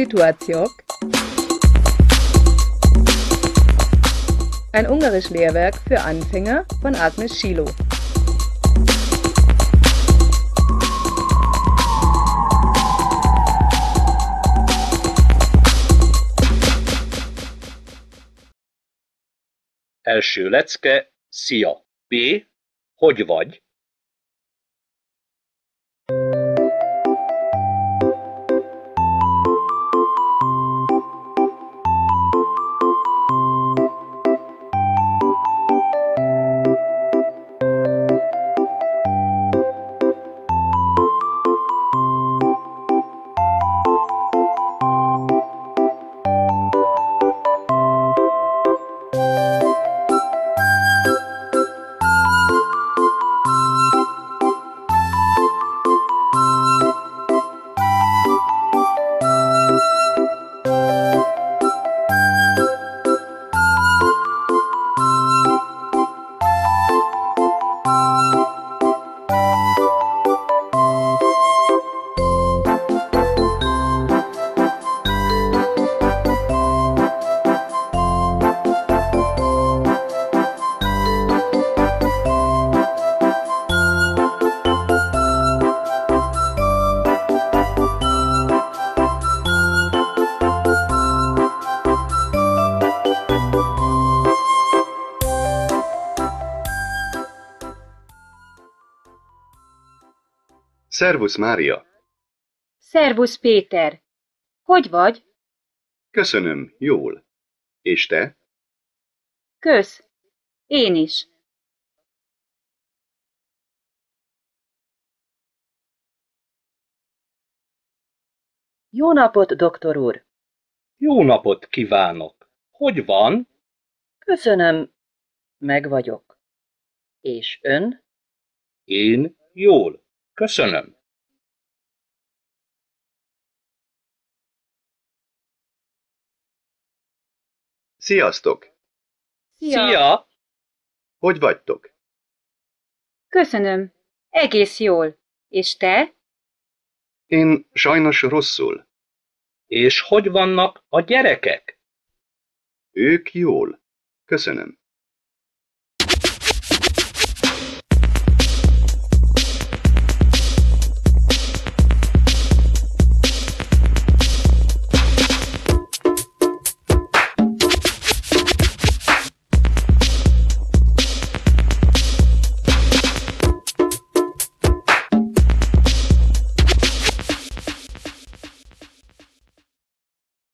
Szituációk, ein ungarisch Lehrwerk für Anfänger von Agnes Schilo. Első lecke, szia. B. Hogy vagy? Szervusz, Mária! Szervusz, Péter! Hogy vagy? Köszönöm, jól. És te? Kösz, én is. Jó napot, doktor úr! Jó napot kívánok! Hogy van? Köszönöm, meg vagyok. És ön? Én jól. Köszönöm. Sziasztok! Szia! Szia! Hogy vagytok? Köszönöm. Egész jól. És te? Én sajnos rosszul. És hogy vannak a gyerekek? Ők jól. Köszönöm.